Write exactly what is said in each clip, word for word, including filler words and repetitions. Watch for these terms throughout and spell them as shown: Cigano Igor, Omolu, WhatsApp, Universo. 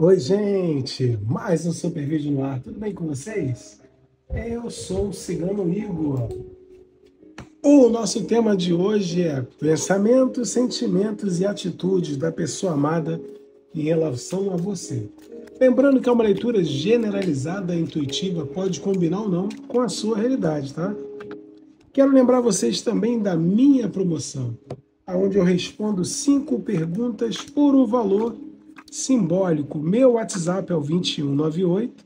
Oi, gente! Mais um super vídeo no ar. Tudo bem com vocês? Eu sou o Cigano Igor. O nosso tema de hoje é pensamentos, sentimentos e atitudes da pessoa amada em relação a você. Lembrando que é uma leitura generalizada, intuitiva, pode combinar ou não com a sua realidade, tá? Quero lembrar vocês também da minha promoção, onde eu respondo cinco perguntas por um valor simbólico. Meu WhatsApp é o vinte e um, noventa e oito,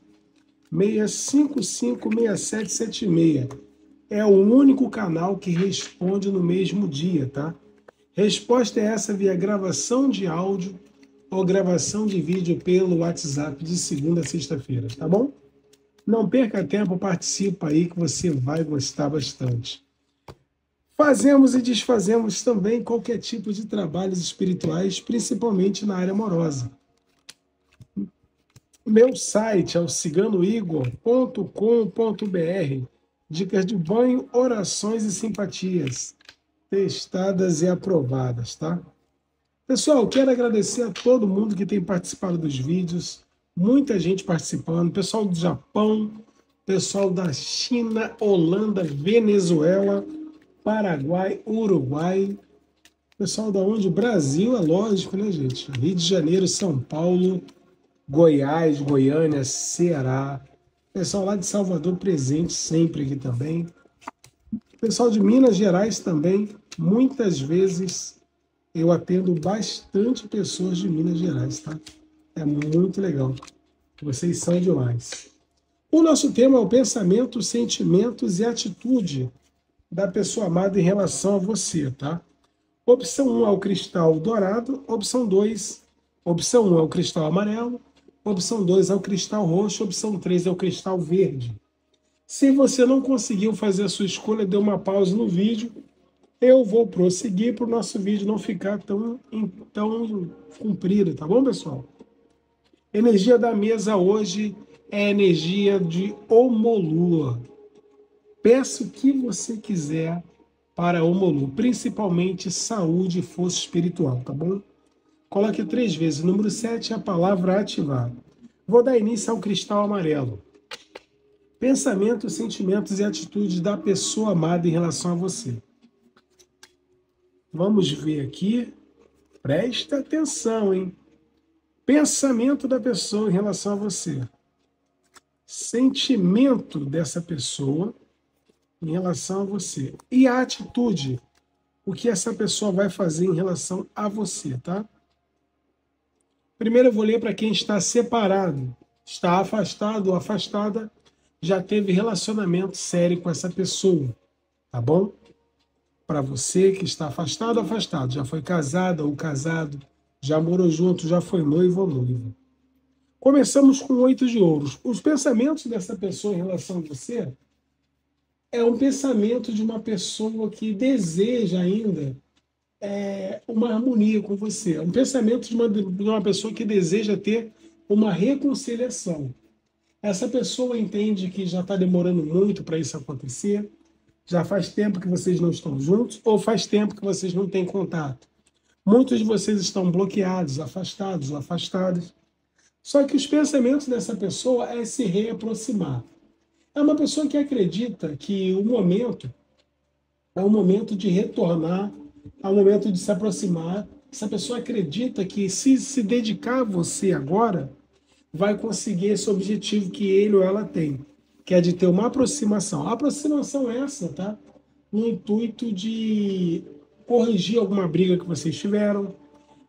seiscentos e cinquenta e cinco, sessenta e sete setenta e seis. É o único canal que responde no mesmo dia, tá? Resposta é essa via gravação de áudio ou gravação de vídeo pelo WhatsApp de segunda a sexta-feira, tá bom? Não perca tempo, participa aí que você vai gostar bastante. Fazemos e desfazemos também qualquer tipo de trabalhos espirituais, principalmente na área amorosa. Meu site é o cigano igor ponto com ponto br. Dicas de banho, orações e simpatias testadas e aprovadas, tá? Pessoal, quero agradecer a todo mundo que tem participado dos vídeos. Muita gente participando. Pessoal do Japão, pessoal da China, Holanda, Venezuela, Paraguai, Uruguai, pessoal da onde? Brasil, é lógico, né, gente? Rio de Janeiro, São Paulo, Goiás, Goiânia, Ceará, pessoal lá de Salvador presente sempre aqui também, pessoal de Minas Gerais também. Muitas vezes eu atendo bastante pessoas de Minas Gerais, tá? É muito legal, vocês são demais. O nosso tema é o pensamento, sentimentos e atitude da pessoa amada em relação a você, tá? Opção um é o cristal dourado, opção dois, opção um é o cristal amarelo, opção dois é o cristal roxo, opção três é o cristal verde. Se você não conseguiu fazer a sua escolha, dê uma pausa no vídeo, eu vou prosseguir para o nosso vídeo não ficar tão, tão comprido, tá bom, pessoal? Energia da mesa hoje é a energia de Omolu. Peça o que você quiser para Omolu, principalmente saúde e força espiritual, tá bom? Coloque três vezes. Número sete, a palavra ativar. Vou dar início ao cristal amarelo. Pensamentos, sentimentos e atitudes da pessoa amada em relação a você. Vamos ver aqui. Presta atenção, hein? Pensamento da pessoa em relação a você. Sentimento dessa pessoa em relação a você. E a atitude, o que essa pessoa vai fazer em relação a você, tá? Primeiro eu vou ler para quem está separado, está afastado ou afastada, já teve relacionamento sério com essa pessoa, tá bom? Para você que está afastado ou afastado, já foi casada ou casado, já morou junto, já foi noivo ou noiva. Começamos com oito de ouros. Os pensamentos dessa pessoa em relação a você é um pensamento de uma pessoa que deseja ainda é, uma harmonia com você. É um pensamento de uma, de uma pessoa que deseja ter uma reconciliação. Essa pessoa entende que já está demorando muito para isso acontecer, já faz tempo que vocês não estão juntos ou faz tempo que vocês não têm contato. Muitos de vocês estão bloqueados, afastados ou afastadas. Só que os pensamentos dessa pessoa é se reaproximar. É uma pessoa que acredita que o momento é um momento de retornar, é um momento de se aproximar. Essa pessoa acredita que se se dedicar a você agora, vai conseguir esse objetivo que ele ou ela tem, que é de ter uma aproximação. A aproximação é essa, tá? No intuito de corrigir alguma briga que vocês tiveram.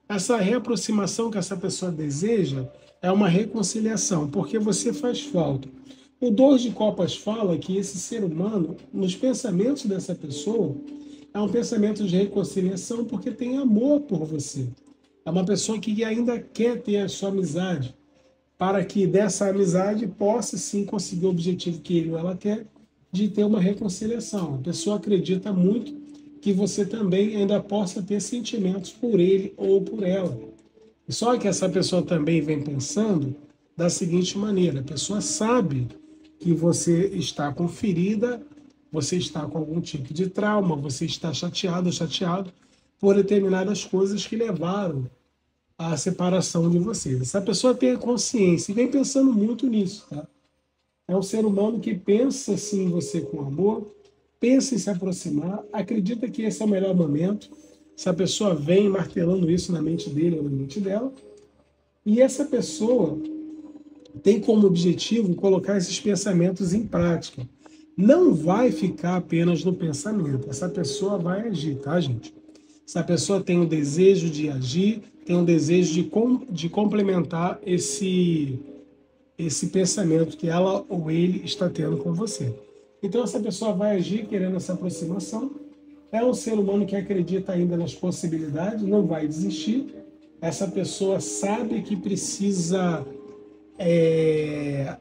Essa reaproximação que essa pessoa deseja é uma reconciliação, porque você faz falta. O dois de copas fala que esse ser humano, nos pensamentos dessa pessoa, é um pensamento de reconciliação porque tem amor por você. É uma pessoa que ainda quer ter a sua amizade, para que dessa amizade possa sim conseguir o objetivo que ele ou ela quer, de ter uma reconciliação. A pessoa acredita muito que você também ainda possa ter sentimentos por ele ou por ela. Só que essa pessoa também vem pensando da seguinte maneira: a pessoa sabe que você está com ferida, você está com algum tipo de trauma, você está chateado ou chateado por determinadas coisas que levaram a separação de vocês. Essa pessoa tem a consciência e vem pensando muito nisso, tá? É um ser humano que pensa sim em você com amor, pensa em se aproximar, acredita que esse é o melhor momento. Essa pessoa vem martelando isso na mente dele ou na mente dela. E essa pessoa tem como objetivo colocar esses pensamentos em prática. Não vai ficar apenas no pensamento. Essa pessoa vai agir, tá, gente? Essa pessoa tem o desejo de agir, tem o desejo de, com, de complementar esse... esse pensamento que ela ou ele está tendo com você. Então essa pessoa vai agir querendo essa aproximação, é um ser humano que acredita ainda nas possibilidades, não vai desistir, essa pessoa sabe que precisa é,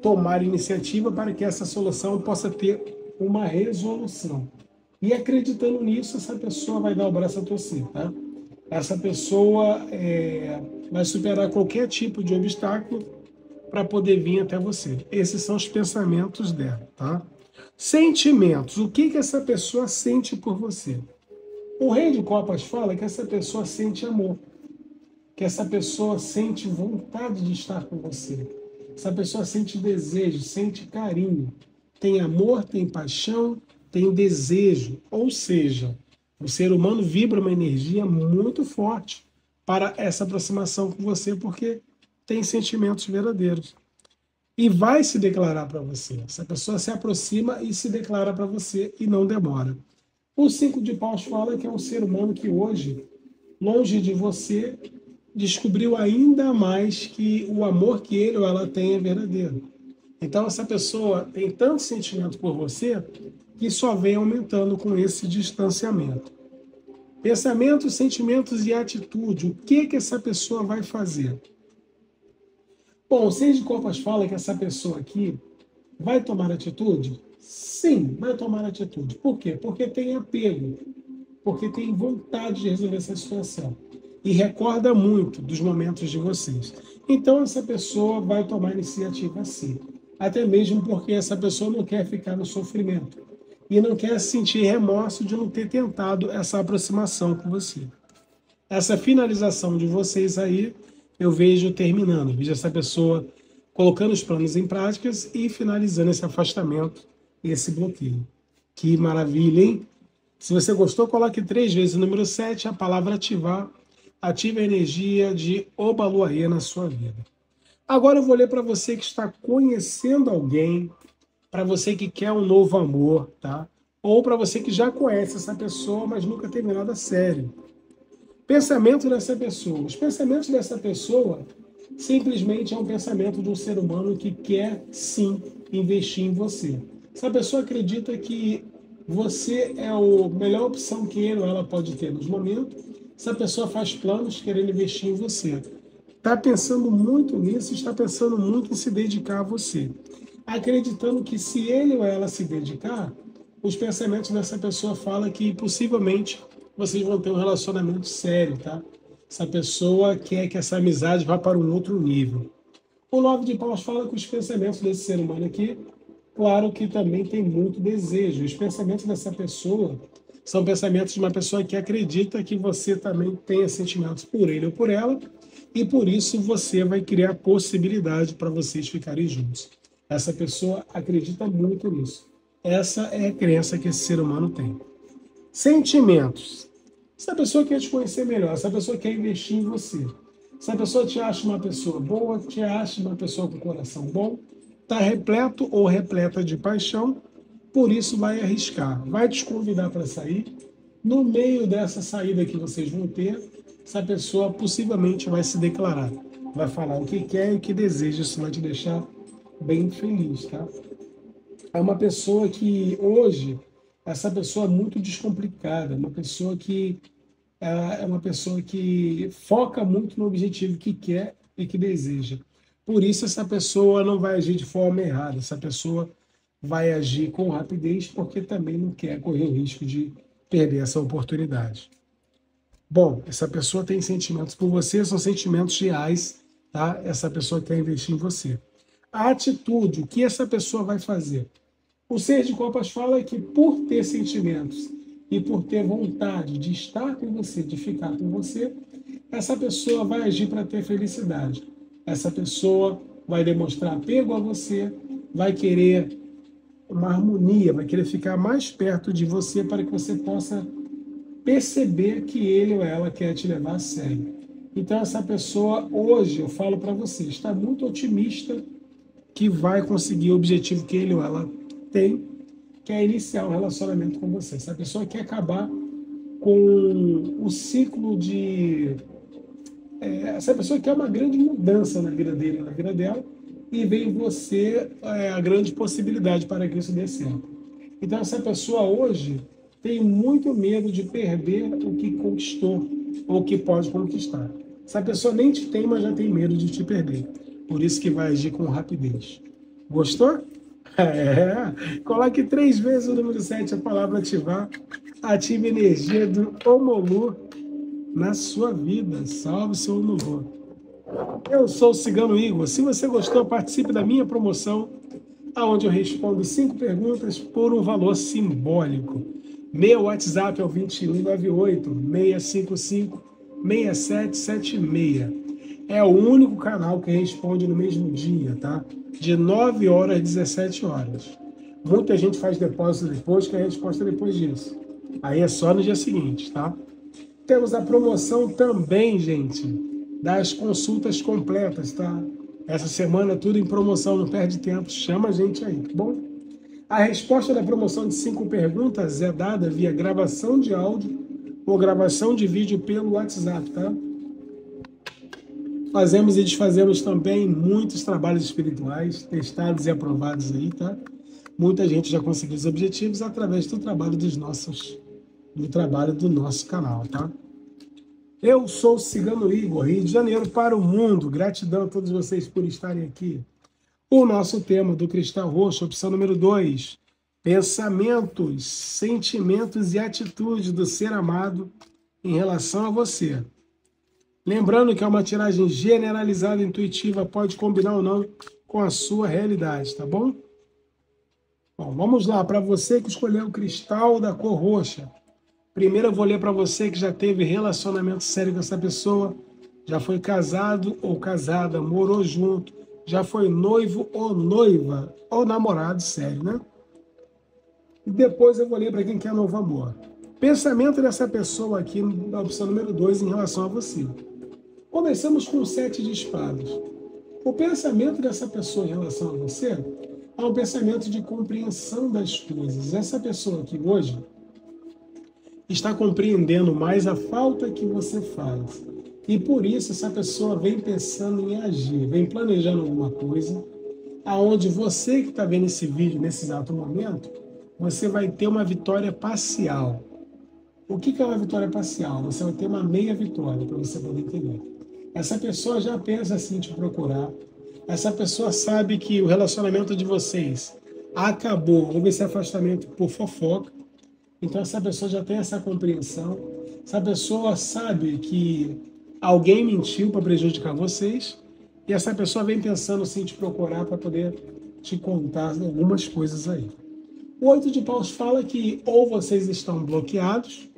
tomar iniciativa para que essa solução possa ter uma resolução. E acreditando nisso, essa pessoa vai dar o braço a torcer, tá? Essa pessoa é, vai superar qualquer tipo de obstáculo para poder vir até você. Esses são os pensamentos dela, tá? Sentimentos. O que que essa pessoa sente por você? O Rei de Copas fala que essa pessoa sente amor, que essa pessoa sente vontade de estar com você, essa pessoa sente desejo, sente carinho, tem amor, tem paixão, tem desejo. Ou seja, o ser humano vibra uma energia muito forte para essa aproximação com você, porque tem sentimentos verdadeiros. E vai se declarar para você. Essa pessoa se aproxima e se declara para você e não demora. O cinco de paus fala que é um ser humano que hoje, longe de você, descobriu ainda mais que o amor que ele ou ela tem é verdadeiro. Então essa pessoa tem tanto sentimento por você que só vem aumentando com esse distanciamento. Pensamentos, sentimentos e atitude. O que que essa pessoa vai fazer? Bom, o Seis de Copas fala que essa pessoa aqui vai tomar atitude? Sim, vai tomar atitude. Por quê? Porque tem apego, porque tem vontade de resolver essa situação. E recorda muito dos momentos de vocês. Então, essa pessoa vai tomar iniciativa sim. Até mesmo porque essa pessoa não quer ficar no sofrimento. E não quer sentir remorso de não ter tentado essa aproximação com você. Essa finalização de vocês aí, eu vejo terminando, vejo essa pessoa colocando os planos em práticas e finalizando esse afastamento e esse bloqueio. Que maravilha, hein? Se você gostou, coloque três vezes o número sete, a palavra ativar. Ative a energia de Obaluaê na sua vida. Agora eu vou ler para você que está conhecendo alguém, para você que quer um novo amor, tá? Ou para você que já conhece essa pessoa, mas nunca teve nada sério. Pensamento dessa pessoa. Os pensamentos dessa pessoa simplesmente é um pensamento de um ser humano que quer, sim, investir em você. Essa pessoa acredita que você é a melhor opção que ele ou ela pode ter nos momentos. Essa pessoa faz planos querendo investir em você. Está pensando muito nisso, está pensando muito em se dedicar a você. Acreditando que se ele ou ela se dedicar, os pensamentos dessa pessoa falam que possivelmente vocês vão ter um relacionamento sério, tá? Essa pessoa quer que essa amizade vá para um outro nível. O nove de paus fala que os pensamentos desse ser humano aqui, claro que também tem muito desejo. Os pensamentos dessa pessoa são pensamentos de uma pessoa que acredita que você também tenha sentimentos por ele ou por ela, e por isso você vai criar possibilidade para vocês ficarem juntos. Essa pessoa acredita muito nisso. Essa é a crença que esse ser humano tem. Sentimentos. Essa pessoa quer te conhecer melhor, essa pessoa quer investir em você. Essa pessoa te acha uma pessoa boa, te acha uma pessoa com coração bom, está repleto ou repleta de paixão, por isso vai arriscar, vai te convidar para sair. No meio dessa saída que vocês vão ter, essa pessoa possivelmente vai se declarar, vai falar o que quer e o que deseja, isso vai te deixar bem feliz, tá? É uma pessoa que hoje... Essa pessoa é muito descomplicada, uma pessoa que é uma pessoa que foca muito no objetivo que quer e que deseja. Por isso, essa pessoa não vai agir de forma errada, essa pessoa vai agir com rapidez, porque também não quer correr o risco de perder essa oportunidade. Bom, essa pessoa tem sentimentos por você, são sentimentos reais, tá? Essa pessoa quer investir em você. A atitude, o que essa pessoa vai fazer? O Seis de Copas fala que por ter sentimentos e por ter vontade de estar com você, de ficar com você, essa pessoa vai agir para ter felicidade. Essa pessoa vai demonstrar apego a você, vai querer uma harmonia, vai querer ficar mais perto de você para que você possa perceber que ele ou ela quer te levar a sério. Então essa pessoa, hoje, eu falo para você, está muito otimista que vai conseguir o objetivo que ele ou ela tem, que é iniciar um relacionamento com você. Essa pessoa quer acabar com o ciclo de... É, essa pessoa quer uma grande mudança na vida dele, na vida dela, e vem você é, a grande possibilidade para que isso dê certo. Então essa pessoa hoje tem muito medo de perder o que conquistou, ou o que pode conquistar. Essa pessoa nem te tem, mas já tem medo de te perder. Por isso que vai agir com rapidez. Gostou? É. Coloque três vezes o número sete, a palavra ativar. Ative a energia do Omolu na sua vida. Salve seu Omolu. Eu sou o Cigano Igor. Se você gostou, participe da minha promoção, onde eu respondo cinco perguntas por um valor simbólico. Meu WhatsApp é o vinte e um, noventa e oito, seiscentos e cinquenta e cinco, sessenta e sete setenta e seis. É o único canal que responde no mesmo dia, tá? De nove horas às dezessete horas. Muita gente faz depósito depois, que a resposta é depois disso. Aí é só no dia seguinte, tá? Temos a promoção também, gente, das consultas completas, tá? Essa semana tudo em promoção, não perde tempo, chama a gente aí, tá bom? A resposta da promoção de cinco perguntas é dada via gravação de áudio ou gravação de vídeo pelo WhatsApp, tá? Fazemos e desfazemos também muitos trabalhos espirituais, testados e aprovados aí, tá? Muita gente já conseguiu os objetivos através do trabalho dos nossos, do trabalho do nosso canal, tá? Eu sou o Cigano Igor, Rio de Janeiro para o mundo. Gratidão a todos vocês por estarem aqui. O nosso tema do Cristal Roxo, opção número dois, pensamentos, sentimentos e atitude do ser amado em relação a você. Lembrando que é uma tiragem generalizada, intuitiva, pode combinar ou não com a sua realidade, tá bom? Bom, vamos lá, para você que escolheu o cristal da cor roxa. Primeiro eu vou ler para você que já teve relacionamento sério com essa pessoa, já foi casado ou casada, morou junto, já foi noivo ou noiva, ou namorado, sério, né? E depois eu vou ler para quem quer novo amor. Pensamento dessa pessoa aqui, na opção número dois, em relação a você. Começamos com o sete de espadas. O pensamento dessa pessoa em relação a você é um pensamento de compreensão das coisas. Essa pessoa aqui hoje está compreendendo mais a falta que você faz. E por isso essa pessoa vem pensando em agir, vem planejando alguma coisa, aonde você que está vendo esse vídeo nesse exato momento, você vai ter uma vitória parcial. O que, que é uma vitória parcial? Você vai ter uma meia vitória, para você poder entender. Essa pessoa já pensa assim te procurar, essa pessoa sabe que o relacionamento de vocês acabou, houve esse afastamento por fofoca, então essa pessoa já tem essa compreensão, essa pessoa sabe que alguém mentiu para prejudicar vocês e essa pessoa vem pensando assim te procurar para poder te contar algumas coisas aí. O oito de paus fala que ou vocês estão bloqueados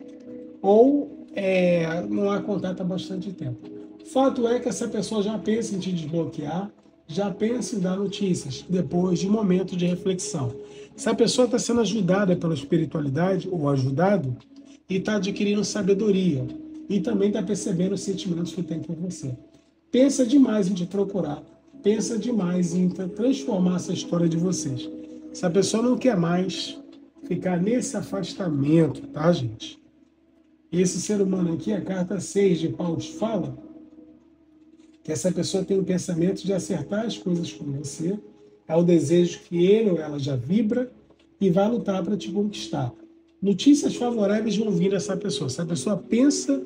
ou é, não há contato há bastante tempo. Fato é que essa pessoa já pensa em te desbloquear, já pensa em dar notícias depois de um momento de reflexão. Essa pessoa está sendo ajudada pela espiritualidade ou ajudado e está adquirindo sabedoria. E também está percebendo os sentimentos que tem por você. Pensa demais em te procurar. Pensa demais em transformar essa história de vocês. Essa pessoa não quer mais ficar nesse afastamento, tá, gente? Esse ser humano aqui, a carta seis de paus fala que essa pessoa tem o pensamento de acertar as coisas com você. É o desejo que ele ou ela já vibra e vai lutar para te conquistar. Notícias favoráveis vão vir dessa pessoa. Essa pessoa pensa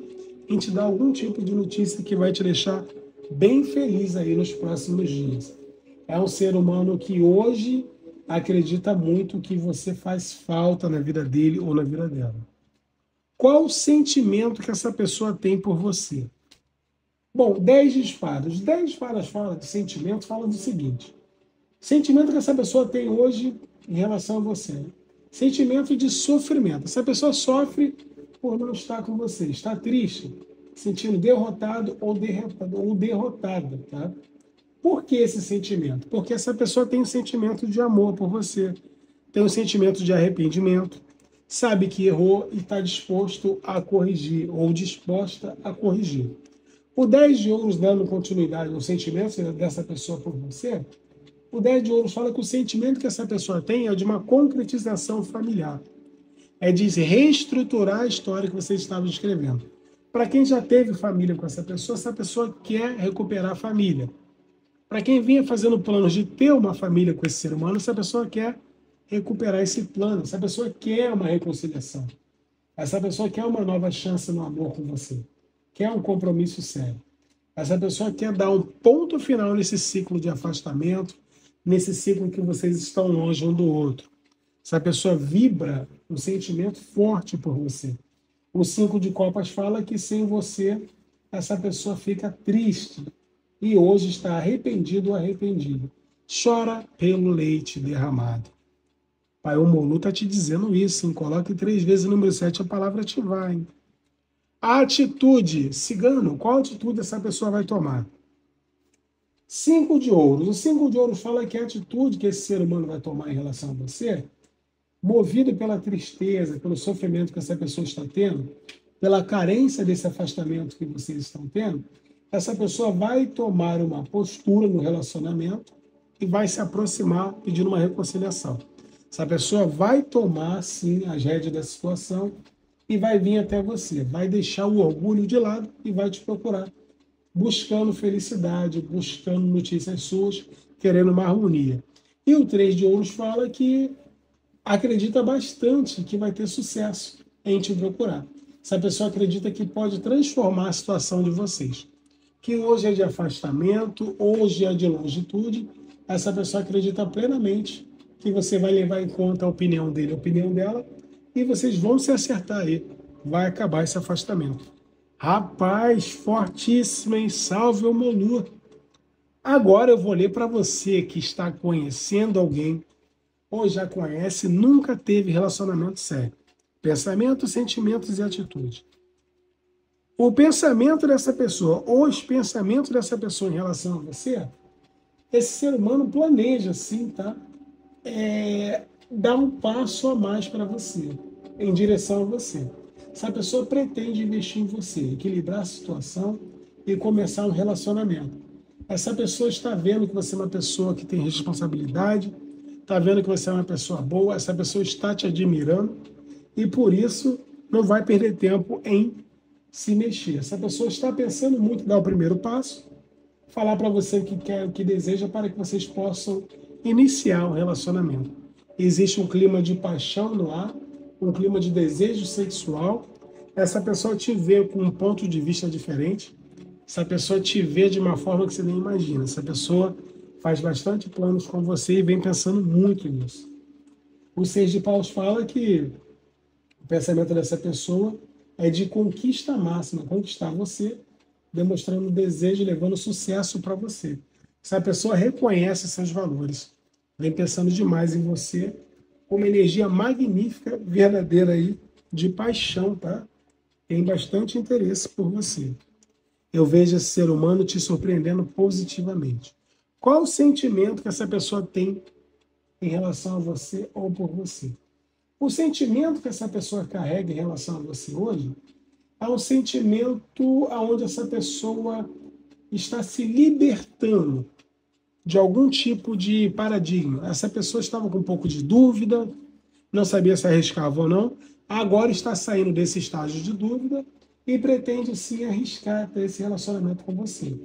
em te dar algum tipo de notícia que vai te deixar bem feliz aí nos próximos dias. É um ser humano que hoje acredita muito que você faz falta na vida dele ou na vida dela. Qual o sentimento que essa pessoa tem por você? Bom, dez de espadas. dez de espadas fala de sentimento, fala do seguinte. Sentimento que essa pessoa tem hoje em relação a você. Sentimento de sofrimento. Essa pessoa sofre por não estar com você, está triste, sentindo derrotado ou derrotado, ou derrotada, tá? Por que esse sentimento? Porque essa pessoa tem um sentimento de amor por você, tem um sentimento de arrependimento, sabe que errou e está disposto a corrigir, ou disposta a corrigir. O dez de ouros, dando continuidade aos sentimentos dessa pessoa por você, o dez de ouros fala que o sentimento que essa pessoa tem é de uma concretização familiar. É de reestruturar a história que você estava descrevendo. Para quem já teve família com essa pessoa, essa pessoa quer recuperar a família. Para quem vinha fazendo planos de ter uma família com esse ser humano, essa pessoa quer recuperar esse plano. Essa pessoa quer uma reconciliação. Essa pessoa quer uma nova chance no amor com você. Quer um compromisso sério. Essa pessoa quer dar um ponto final nesse ciclo de afastamento, nesse ciclo que vocês estão longe um do outro. Essa pessoa vibra um sentimento forte por você. O cinco de copas fala que sem você, essa pessoa fica triste. E hoje está arrependido ou arrependido. Chora pelo leite derramado. Pai Omolu está te dizendo isso, hein? Coloque três vezes o número sete a palavra ativar, hein? A atitude, cigano, qual atitude essa pessoa vai tomar? Cinco de ouros. O cinco de ouros fala que a atitude que esse ser humano vai tomar em relação a você, movido pela tristeza, pelo sofrimento que essa pessoa está tendo, pela carência desse afastamento que vocês estão tendo, essa pessoa vai tomar uma postura no relacionamento e vai se aproximar pedindo uma reconciliação. Essa pessoa vai tomar, sim, as rédeas da situação e vai vir até você, vai deixar o orgulho de lado e vai te procurar, buscando felicidade, buscando notícias suas, querendo uma harmonia. E o três de ouros fala que acredita bastante que vai ter sucesso em te procurar. Essa pessoa acredita que pode transformar a situação de vocês. Que hoje é de afastamento, hoje é de longitude, essa pessoa acredita plenamente que você vai levar em conta a opinião dele, a opinião dela, e vocês vão se acertar aí. Vai acabar esse afastamento. Rapaz, fortíssimo, hein? Salve, Omolu! Agora eu vou ler para você que está conhecendo alguém, ou já conhece, nunca teve relacionamento sério. Pensamentos, sentimentos e atitude. O pensamento dessa pessoa, ou os pensamentos dessa pessoa em relação a você, esse ser humano planeja, sim, tá? É... dá um passo a mais para você, em direção a você. Essa pessoa pretende investir em você, equilibrar a situação e começar um relacionamento. Essa pessoa está vendo que você é uma pessoa que tem responsabilidade, está vendo que você é uma pessoa boa, essa pessoa está te admirando e, por isso, não vai perder tempo em se mexer. Essa pessoa está pensando muito em dar o primeiro passo, falar para você o que quer, o que deseja, para que vocês possam iniciar um relacionamento. Existe um clima de paixão no ar, um clima de desejo sexual. Essa pessoa te vê com um ponto de vista diferente. Essa pessoa te vê de uma forma que você nem imagina. Essa pessoa faz bastante planos com você e vem pensando muito nisso. O Seis de Paus fala que o pensamento dessa pessoa é de conquista máxima, conquistar você, demonstrando desejo, levando sucesso para você. Essa pessoa reconhece seus valores. Vem pensando demais em você, com uma energia magnífica, verdadeira aí, de paixão, tá? Tem bastante interesse por você. Eu vejo esse ser humano te surpreendendo positivamente. Qual o sentimento que essa pessoa tem em relação a você ou por você? O sentimento que essa pessoa carrega em relação a você hoje é um sentimento onde essa pessoa está se libertando de algum tipo de paradigma. Essa pessoa estava com um pouco de dúvida, não sabia se arriscava ou não, agora está saindo desse estágio de dúvida e pretende sim arriscar ter esse relacionamento com você.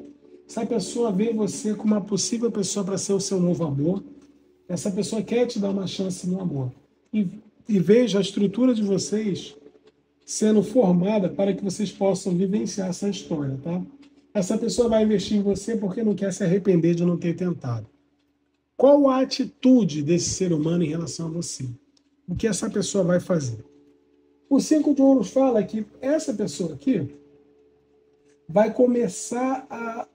Essa pessoa vê você como uma possível pessoa para ser o seu novo amor, essa pessoa quer te dar uma chance no amor. E, e vejo a estrutura de vocês sendo formada para que vocês possam vivenciar essa história, tá? Essa pessoa vai investir em você porque não quer se arrepender de não ter tentado. Qual a atitude desse ser humano em relação a você? O que essa pessoa vai fazer? O Cinco de Ouros fala que essa pessoa aqui vai começar a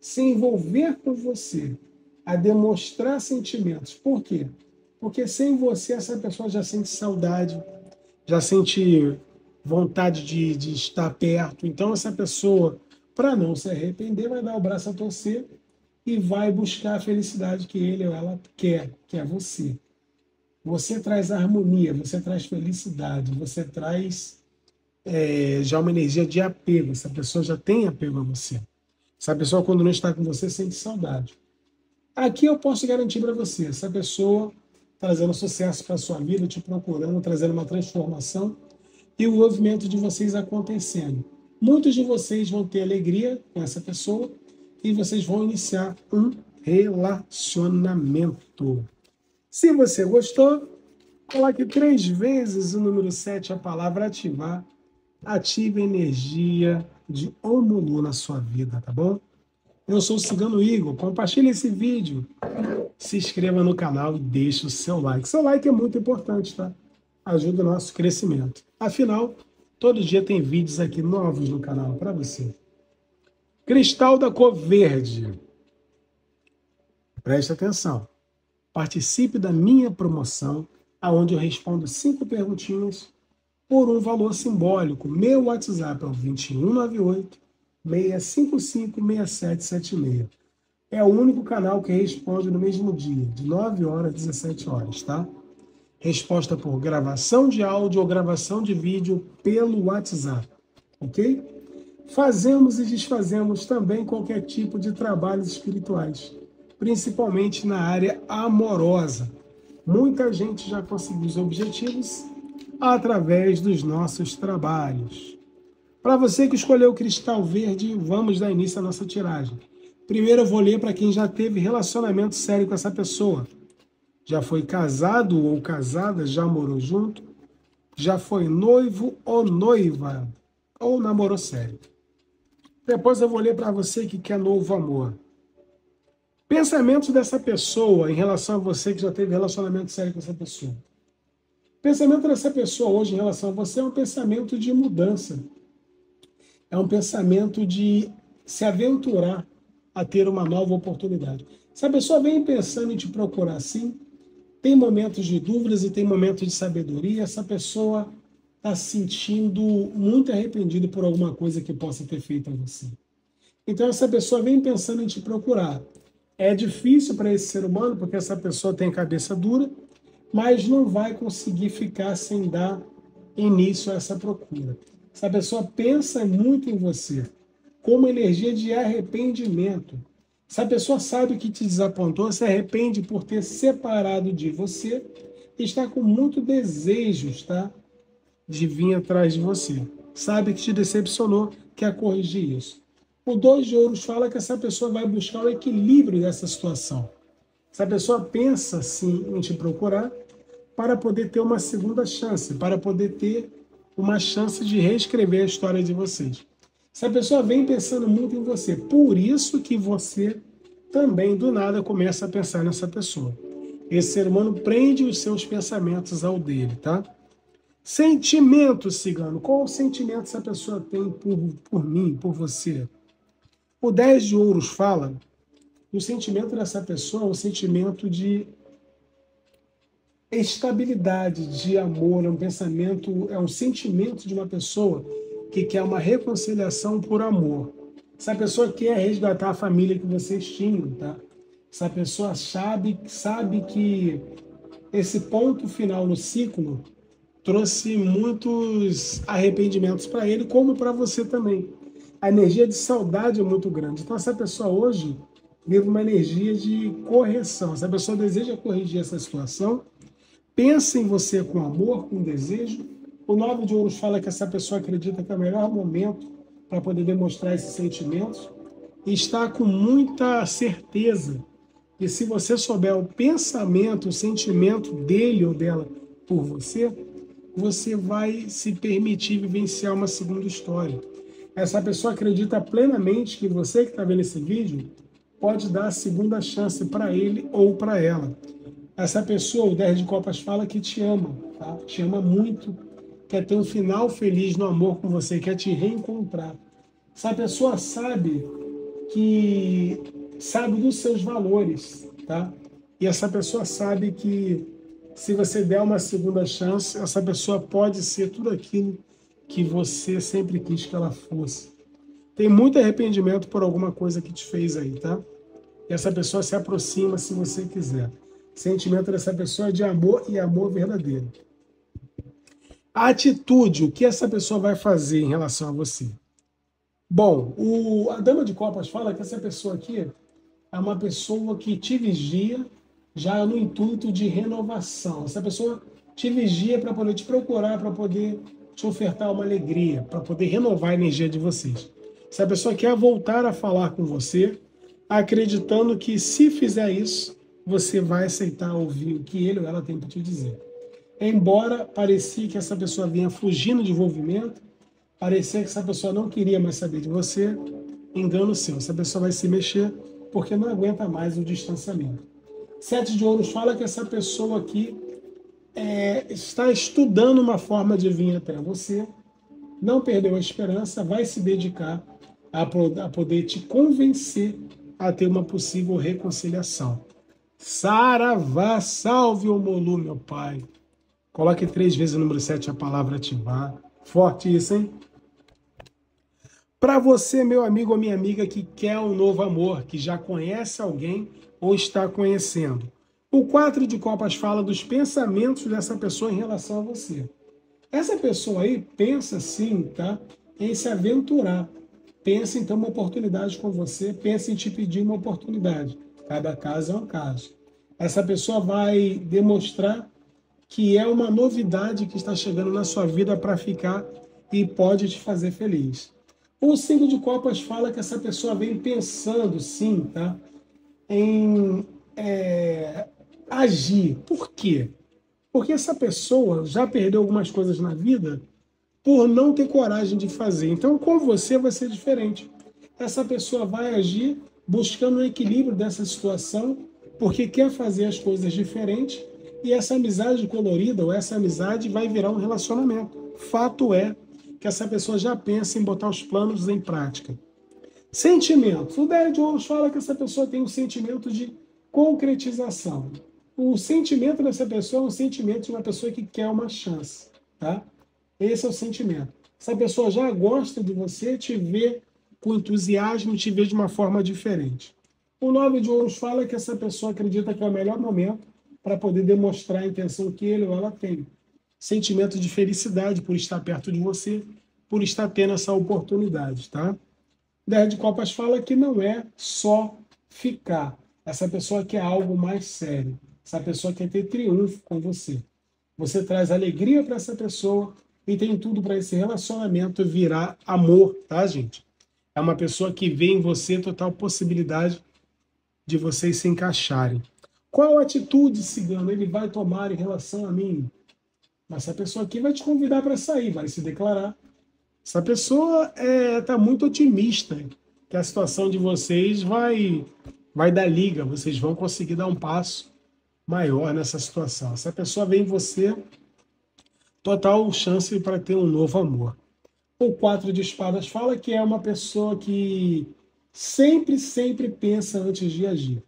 se envolver com você, a demonstrar sentimentos. Por quê? Porque sem você essa pessoa já sente saudade, já sente vontade de, de estar perto. Então, essa pessoa, para não se arrepender, vai dar o braço a torcer e vai buscar a felicidade que ele ou ela quer, que é você. Você traz harmonia, você traz felicidade, você traz é, já uma energia de apego. Essa pessoa já tem apego a você. Essa pessoa, quando não está com você, sente saudade. Aqui eu posso garantir para você, essa pessoa trazendo sucesso para a sua vida, te procurando, trazendo uma transformação e o movimento de vocês acontecendo. Muitos de vocês vão ter alegria com essa pessoa e vocês vão iniciar um relacionamento. Se você gostou, coloque três vezes o número sete, a palavra ativar. Ative a energia de Omolu na sua vida, tá bom? Eu sou o Cigano Igor, compartilhe esse vídeo, se inscreva no canal e deixe o seu like. Seu like é muito importante, tá? Ajuda o nosso crescimento. Afinal, todo dia tem vídeos aqui novos no canal para você. Cristal da cor verde. Preste atenção. Participe da minha promoção, aonde eu respondo cinco perguntinhas por um valor simbólico. Meu WhatsApp é o dois um nove oito, seis cinco cinco, seis sete sete seis. É o único canal que responde no mesmo dia, de nove horas às dezessete horas, tá? Resposta por gravação de áudio ou gravação de vídeo pelo WhatsApp, ok? Fazemos e desfazemos também qualquer tipo de trabalhos espirituais, principalmente na área amorosa. Muita gente já conseguiu os objetivos através dos nossos trabalhos. Para você que escolheu o cristal verde, vamos dar início à nossa tiragem. Primeiro eu vou ler para quem já teve relacionamento sério com essa pessoa. Já foi casado ou casada, já morou junto, já foi noivo ou noiva, ou namorou sério. Depois eu vou ler para você que quer novo amor. Pensamentos dessa pessoa em relação a você que já teve relacionamento sério com essa pessoa. Pensamento dessa pessoa hoje em relação a você é um pensamento de mudança. É um pensamento de se aventurar a ter uma nova oportunidade. Se a pessoa vem pensando em te procurar assim, tem momentos de dúvidas e tem momentos de sabedoria, essa pessoa está se sentindo muito arrependida por alguma coisa que possa ter feito a você. Então essa pessoa vem pensando em te procurar. É difícil para esse ser humano, porque essa pessoa tem cabeça dura, mas não vai conseguir ficar sem dar início a essa procura. Essa pessoa pensa muito em você, com uma energia de arrependimento. Essa pessoa sabe que te desapontou, se arrepende por ter separado de você e está com muito desejo, tá? De vir atrás de você. Sabe que te decepcionou, quer corrigir isso. O dois de ouros fala que essa pessoa vai buscar o equilíbrio dessa situação. Essa pessoa pensa, sim, em te procurar para poder ter uma segunda chance, para poder ter uma chance de reescrever a história de vocês. Essa pessoa vem pensando muito em você, por isso que você também, do nada, começa a pensar nessa pessoa. Esse ser humano prende os seus pensamentos ao dele, tá? Sentimento, Cigano. Qual sentimento essa pessoa tem por, por mim, por você? O dez de ouros fala que o sentimento dessa pessoa é um sentimento de estabilidade, de amor, é um pensamento, é um sentimento de uma pessoa que quer uma reconciliação por amor. Essa pessoa quer resgatar a família que vocês tinham, tá? Essa pessoa sabe, sabe que esse ponto final no ciclo trouxe muitos arrependimentos para ele, como para você também. A energia de saudade é muito grande. Então essa pessoa hoje vive uma energia de correção. Essa pessoa deseja corrigir essa situação, pensa em você com amor, com desejo. O nove de ouros fala que essa pessoa acredita que é o melhor momento para poder demonstrar esses sentimentos e está com muita certeza que se você souber o pensamento, o sentimento dele ou dela por você, você vai se permitir vivenciar uma segunda história. Essa pessoa acredita plenamente que você que está vendo esse vídeo pode dar a segunda chance para ele ou para ela. Essa pessoa, o dez de copas, fala que te ama, tá? Te ama muito, quer ter um final feliz no amor com você, quer te reencontrar. Essa pessoa sabe que sabe dos seus valores, tá? E essa pessoa sabe que se você der uma segunda chance, essa pessoa pode ser tudo aquilo que você sempre quis que ela fosse. Tem muito arrependimento por alguma coisa que te fez aí, tá? E essa pessoa se aproxima se você quiser. Sentimento dessa pessoa é de amor e amor verdadeiro. A atitude, o que essa pessoa vai fazer em relação a você? Bom, o, a Dama de Copas fala que essa pessoa aqui é uma pessoa que te vigia já no intuito de renovação. Essa pessoa te vigia para poder te procurar, para poder te ofertar uma alegria, para poder renovar a energia de vocês. Essa pessoa quer voltar a falar com você, acreditando que se fizer isso, você vai aceitar ouvir o que ele ou ela tem para te dizer. Embora parecia que essa pessoa vinha fugindo de envolvimento, parecia que essa pessoa não queria mais saber de você, engano seu. Essa pessoa vai se mexer porque não aguenta mais o distanciamento. Sete de Ouros fala que essa pessoa aqui é, está estudando uma forma de vir até você, não perdeu a esperança, vai se dedicar a, a poder te convencer a ter uma possível reconciliação. Saravá, salve Omolu, meu pai. Coloque três vezes o número sete, a palavra ativar. Forte isso, hein? Para você, meu amigo ou minha amiga, que quer um novo amor, que já conhece alguém ou está conhecendo. O quatro de Copas fala dos pensamentos dessa pessoa em relação a você. Essa pessoa aí pensa sim, tá? Em se aventurar. Pensa em ter uma oportunidade com você, pensa em te pedir uma oportunidade. Cada caso é um caso. Essa pessoa vai demonstrar que é uma novidade que está chegando na sua vida para ficar e pode te fazer feliz. O cinco de Copas fala que essa pessoa vem pensando, sim, tá? Em é, agir. Por quê? Porque essa pessoa já perdeu algumas coisas na vida por não ter coragem de fazer. Então, com você vai ser diferente. Essa pessoa vai agir buscando o equilíbrio dessa situação porque quer fazer as coisas diferentes. E essa amizade colorida ou essa amizade vai virar um relacionamento. Fato é que essa pessoa já pensa em botar os planos em prática. Sentimentos. O dez de Ouros fala que essa pessoa tem um sentimento de concretização. O sentimento dessa pessoa é um sentimento de uma pessoa que quer uma chance. Tá? Esse é o sentimento. Essa pessoa já gosta de você, te vê com entusiasmo, te vê de uma forma diferente. O nove de Ouros fala que essa pessoa acredita que é o melhor momento para poder demonstrar a intenção que ele ou ela tem. Sentimento de felicidade por estar perto de você, por estar tendo essa oportunidade, tá? dez de Copas fala que não é só ficar. Essa pessoa quer algo mais sério. Essa pessoa quer ter triunfo com você. Você traz alegria para essa pessoa e tem tudo para esse relacionamento virar amor, tá, gente? É uma pessoa que vê em você total possibilidade de vocês se encaixarem. Qual atitude, cigano, ele vai tomar em relação a mim? Mas essa pessoa aqui vai te convidar para sair, vai se declarar. Essa pessoa está é, muito otimista que a situação de vocês vai, vai dar liga, vocês vão conseguir dar um passo maior nessa situação. Essa pessoa vê em você total chance para ter um novo amor. O quatro de Espadas fala que é uma pessoa que sempre, sempre pensa antes de agir.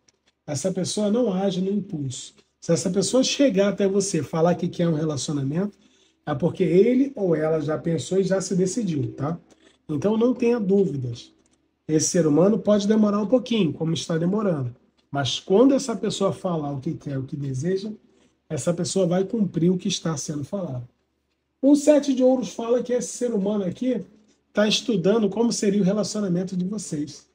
Essa pessoa não age no impulso. Se essa pessoa chegar até você, falar que quer um relacionamento, é porque ele ou ela já pensou e já se decidiu, tá? Então não tenha dúvidas. Esse ser humano pode demorar um pouquinho, como está demorando. Mas quando essa pessoa falar o que quer, o que deseja, essa pessoa vai cumprir o que está sendo falado. O sete de Ouros fala que esse ser humano aqui está estudando como seria o relacionamento de vocês.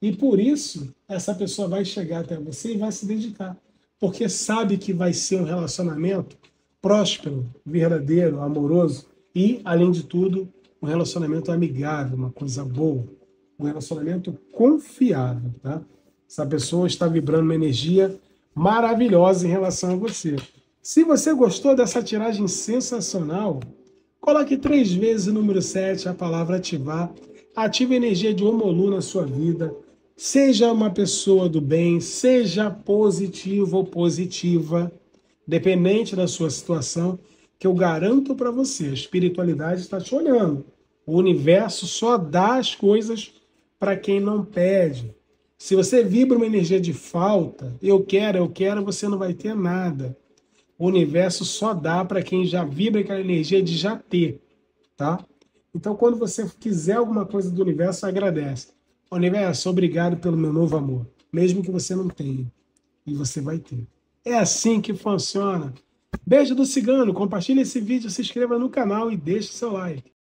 E por isso, essa pessoa vai chegar até você e vai se dedicar. Porque sabe que vai ser um relacionamento próspero, verdadeiro, amoroso. E, além de tudo, um relacionamento amigável, uma coisa boa. Um relacionamento confiável, tá? Essa pessoa está vibrando uma energia maravilhosa em relação a você. Se você gostou dessa tiragem sensacional, coloque três vezes o número sete, a palavra ativar. Ative a energia de Omolu na sua vida. Seja uma pessoa do bem, seja positivo ou positiva, dependente da sua situação, que eu garanto para você, a espiritualidade está te olhando. O universo só dá as coisas para quem não pede. Se você vibra uma energia de falta, eu quero, eu quero, você não vai ter nada. O universo só dá para quem já vibra aquela energia de já ter, tá? Então, quando você quiser alguma coisa do universo, agradece. Universo, obrigado pelo meu novo amor. Mesmo que você não tenha. E você vai ter. É assim que funciona. Beijo do Cigano. Compartilhe esse vídeo, se inscreva no canal e deixe seu like.